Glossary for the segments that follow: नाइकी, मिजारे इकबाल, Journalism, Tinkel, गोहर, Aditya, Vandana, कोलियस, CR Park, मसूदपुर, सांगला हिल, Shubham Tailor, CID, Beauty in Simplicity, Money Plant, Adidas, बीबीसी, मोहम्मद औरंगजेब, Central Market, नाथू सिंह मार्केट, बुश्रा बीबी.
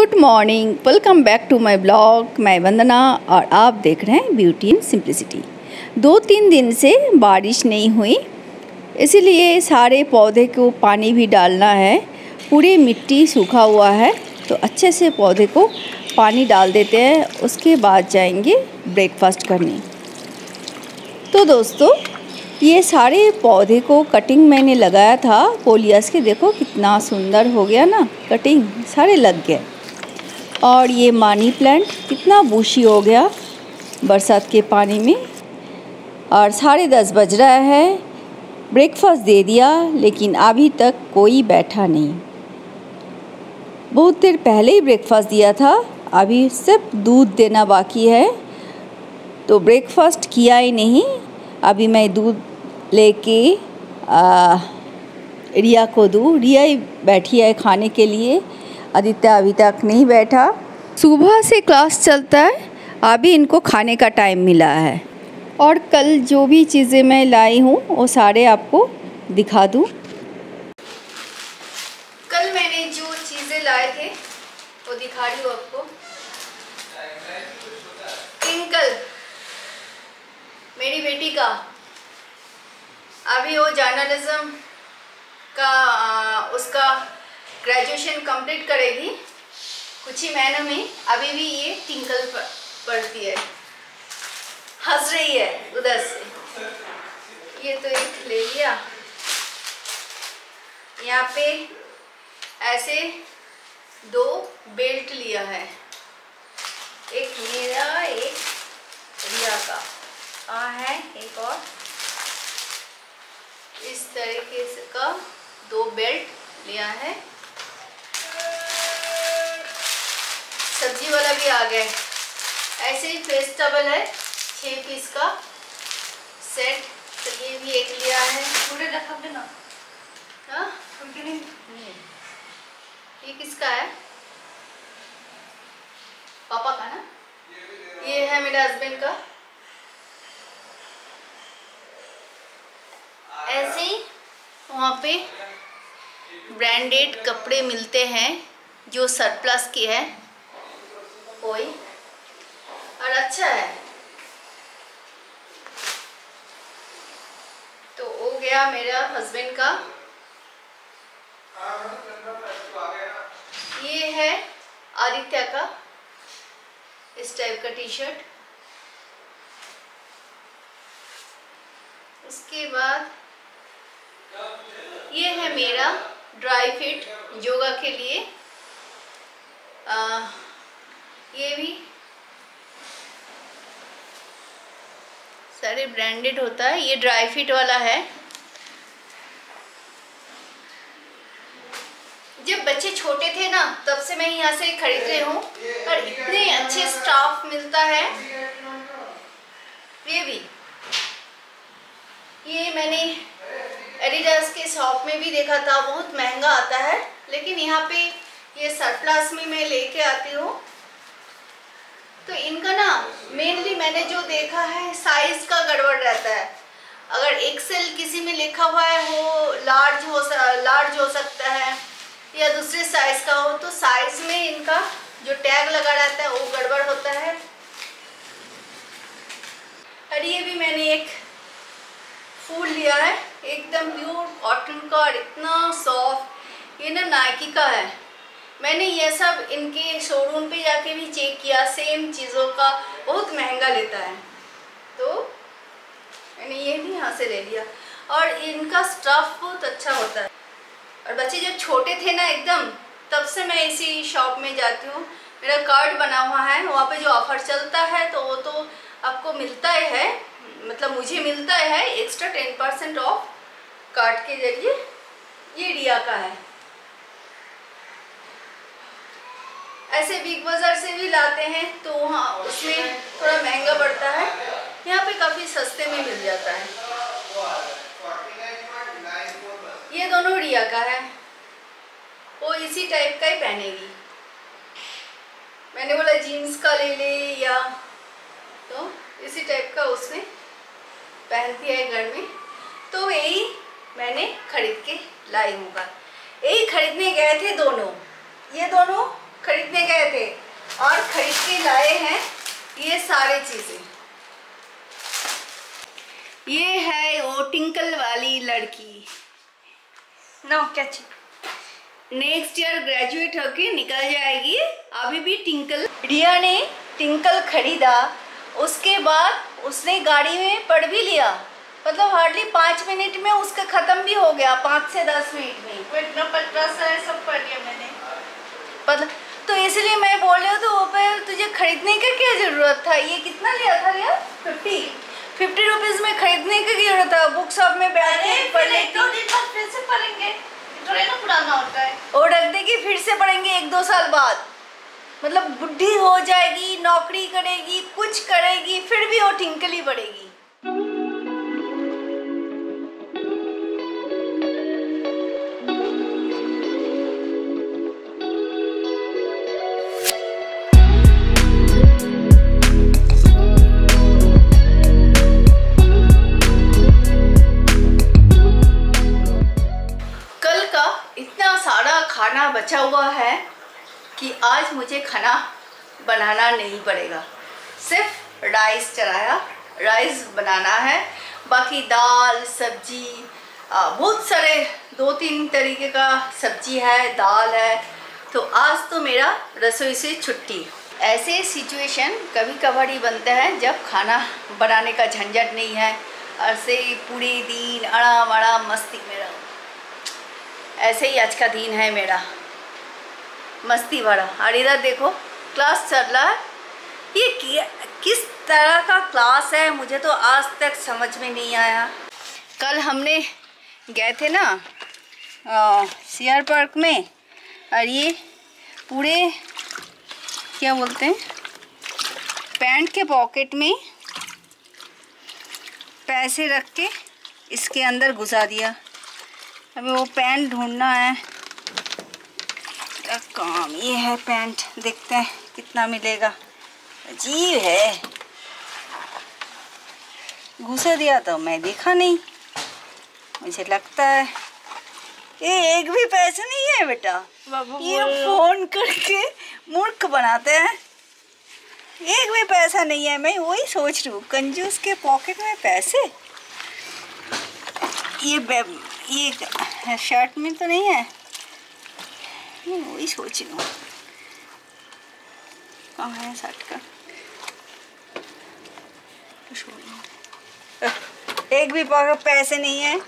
Good morning, welcome back to my blog. मैं वंदना और आप देख रहे हैं ब्यूटी इन सिंप्लिसिटी। 2-3 दिन से बारिश नहीं हुई, इसीलिए सारे पौधे को पानी भी डालना है। पूरी मिट्टी सूखा हुआ है तो अच्छे से पौधे को पानी डाल देते हैं, उसके बाद जाएंगे ब्रेकफास्ट करने। तो दोस्तों, ये सारे पौधे को कटिंग मैंने लगाया था कोलियस के। देखो कितना सुंदर हो गया ना, कटिंग सारे लग गए। और ये मनी प्लांट कितना बूशी हो गया बरसात के पानी में। और 10:30 बज रहा है, ब्रेकफास्ट दे दिया लेकिन अभी तक कोई बैठा नहीं। बहुत देर पहले ही ब्रेकफास्ट दिया था, अभी सिर्फ दूध देना बाकी है। तो ब्रेकफास्ट किया ही नहीं, अभी मैं दूध लेके रिया को दूँ। रिया ही बैठी है खाने के लिए, आदित्य अभी तक नहीं बैठा। सुबह से क्लास चलता है, अभी इनको खाने का टाइम मिला है। और कल जो भी चीज़ें मैं लाई हूँ वो सारे आपको दिखा दूँ। कल मैंने जो चीज़ें लाए थे वो दिखा रही हूँ आपको। टिंकल मेरी बेटी का, अभी वो जर्नलिज्म का उसका ग्रेजुएशन कंप्लीट करेगी कुछ ही महीनों में। अभी भी ये टिंकल पढ़ती है, हंस रही है उधर से। ये तो एक ले लिया। यहाँ पे ऐसे 2 बेल्ट लिया है, एक मेरा एक रिया का है। एक और इस तरीके से का 2 बेल्ट लिया है। सब्जी वाला भी आ गया। ऐसे ही फेस टॉवल है 6 पीस का सेट, तो ये भी एक लिया है। पूरे रखा देना हाँ, उनके नहीं। ये किसका है? पापा का ना। ये है मेरे हस्बैंड का। ऐसे ही वहाँ पे ब्रांडेड कपड़े मिलते हैं जो सरप्लस की है कोई, और अच्छा है। तो हो गया मेरा हस्बैंड का। ये है आदित्य का, इस टाइप का टी शर्ट। उसके बाद ये है मेरा ड्राई फिट योगा के लिए। ये भी सारे ब्रांडेड होता है। ये ड्राई फिट वाला है। जब बच्चे छोटे थे ना तब से मैं यहाँ से खरीद रही हूँ, और इतने अच्छे स्टाफ मिलता है। ये भी, ये मैंने एडिडास के शॉप में भी देखा था, बहुत महंगा आता है लेकिन यहाँ पे ये सरप्लस में मैं लेके आती हूँ। तो इनका ना मेनली मैंने जो देखा है साइज का गड़बड़ रहता है। अगर एक्सेल किसी में लिखा हुआ है वो लार्ज हो सकता है, या दूसरे साइज का हो, तो साइज में इनका जो टैग लगा रहता है वो गड़बड़ होता है। और ये भी मैंने एक फूल लिया है, एकदम प्योर कॉटन का और इतना सॉफ्ट। ये ना नाइकी का है। मैंने ये सब इनके शोरूम पे जाके भी चेक किया, सेम चीज़ों का बहुत महंगा लेता है, तो मैंने ये भी यहाँ से ले लिया। और इनका स्टफ़ बहुत अच्छा होता है। और बच्चे जब छोटे थे ना एकदम, तब से मैं इसी शॉप में जाती हूँ। मेरा कार्ड बना हुआ है, वहाँ पे जो ऑफ़र चलता है तो वो तो आपको मिलता ही है, मतलब मुझे मिलता है एक्स्ट्रा 10% ऑफ कार्ड के जरिए। ये रिया का है। ऐसे बिग बाज़ार से भी लाते हैं तो वहाँ उसमें थोड़ा महंगा पड़ता है, यहाँ पे काफ़ी सस्ते में मिल जाता है। ये दोनों रिया का है, वो इसी टाइप का ही पहनेगी। मैंने बोला जीन्स का ले ले, या तो इसी टाइप का उसने पहनती है घर में। तो यही मैंने खरीद के लाई हूँ। यही खरीदने गए थे दोनों, ये दोनों खरीदने खरीदने गए थे और खरीद के लाए हैं ये सारे चीजें। ये है वो टिंकल वाली लड़की, नो क्या नेक्स्ट ईयर ग्रेजुएट होके निकल जाएगी। अभी भी टिंकल, रिया ने टिंकल खरीदा, उसके बाद उसने गाड़ी में पढ़ भी लिया, मतलब हार्डली 5 मिनट में उसका खत्म भी हो गया, 5 से 10 मिनट में इतना पतला सा है, सब पढ़ लिया मैंने पतला। तो इसलिए मैं बोल रही हूँ तो वो पे तुझे खरीदने का क्या जरूरत था। ये कितना लिया था रिया? 50 रुपीज में खरीदने का क्या जरूरत था? बुक शॉप में बैठ के पढ़ लेती, 2 दिन बाद फिर से पढ़ेंगे, थोड़ा ना पुराना होता है, और रख देगी फिर से पढ़ेंगे 1-2 साल बाद, मतलब बुढ़ी हो जाएगी, नौकरी करेगी, कुछ करेगी, फिर भी वो टिंकल ही पड़ेगी। बचा हुआ है कि आज मुझे खाना बनाना नहीं पड़ेगा, सिर्फ राइस चढ़ाया, राइस बनाना है, बाकी दाल सब्जी, बहुत सारे 2-3 तरीके का सब्जी है, दाल है। तो आज तो मेरा रसोई से छुट्टी। ऐसे सिचुएशन कभी कभार ही बनते हैं जब खाना बनाने का झंझट नहीं है, ऐसे पूरे दिन आराम आराम मस्ती में रहो। ऐसे ही आज का दिन है मेरा, मस्ती भरा। और इधर देखो क्लास चल रहा है, ये किस तरह का क्लास है मुझे तो आज तक समझ में नहीं आया। कल हमने गए थे ना सीआर पार्क में, और ये पूरे क्या बोलते हैं पैंट के पॉकेट में पैसे रख के इसके अंदर घुसा दिया। अभी वो पैंट ढूंढना है काम, ये है पैंट, देखते हैं कितना मिलेगा। अजीब है, घुसा दिया तो मैं देखा नहीं, मुझे लगता है ये एक भी पैसे नहीं है बेटा, ये फोन करके मूर्ख बनाते हैं। एक भी पैसा नहीं है, मैं वही सोच रही हूँ, कंजूस के पॉकेट में पैसे। ये शर्ट में तो नहीं है, वही सोच रही हूँ कहाँ है शर्ट का। एक भी पॉकेट पैसे नहीं है।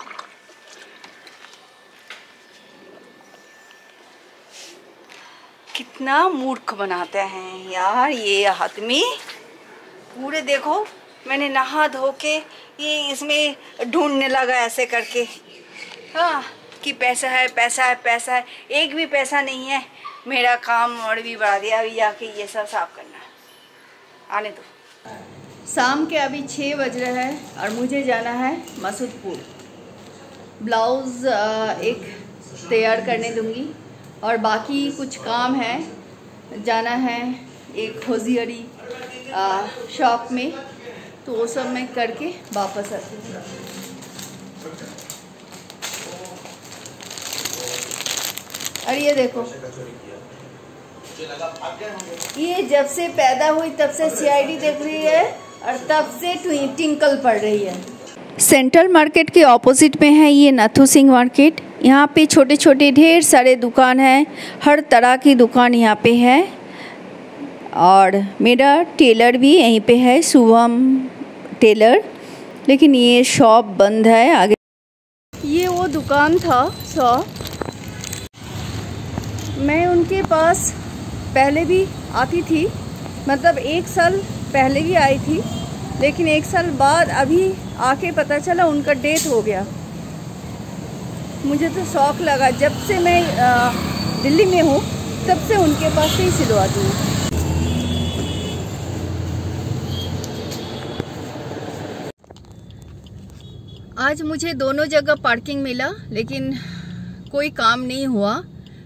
कितना मूर्ख बनाते हैं यार ये आदमी। पूरे देखो मैंने नहा धो के ये इसमें ढूंढने लगा ऐसे करके, हाँ कि पैसा है पैसा है पैसा है, एक भी पैसा नहीं है। मेरा काम और भी बढ़ा दिया, अभी जाके ये सब साफ करना है। आने दो। शाम के अभी 6 बज रहे हैं और मुझे जाना है मसूदपुर। ब्लाउज़ एक तैयार करने दूंगी और बाकी कुछ काम है, जाना है एक होजियरी शॉप में, तो वो सब मैं करके वापस आती हूँ। और ये देखो, ये जब से पैदा हुई तब से CID देख रही है और तब से टिंकल पड़ रही है। सेंट्रल मार्केट के ऑपोजिट में है ये नाथू सिंह मार्केट। यहाँ पे छोटे छोटे ढेर सारे दुकान हैं, हर तरह की दुकान यहाँ पे है। और मेरा टेलर भी यहीं पे है, शुभम टेलर, लेकिन ये शॉप बंद है। आगे ये वो दुकान था शॉप, मैं उनके पास पहले भी आती थी, मतलब 1 साल पहले भी आई थी, लेकिन 1 साल बाद अभी आके पता चला उनका डेथ हो गया। मुझे तो शौक लगा, जब से मैं दिल्ली में हूँ तब से उनके पास से ही सिलवाती हूँ। आज मुझे दोनों जगह पार्किंग मिला लेकिन कोई काम नहीं हुआ,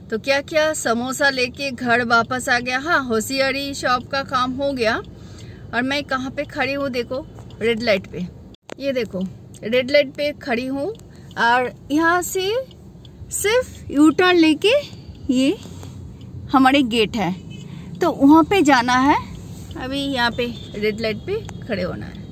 तो क्या क्या समोसा लेके घर वापस आ गया। हाँ, होशियारी शॉप का काम हो गया। और मैं कहाँ पे खड़ी हूँ देखो, रेड लाइट पे, ये देखो रेड लाइट पे खड़ी हूँ। और यहाँ से सिर्फ यू टर्न लेके ये हमारे गेट है, तो वहाँ पे जाना है, अभी यहाँ पे रेड लाइट पे खड़े होना है।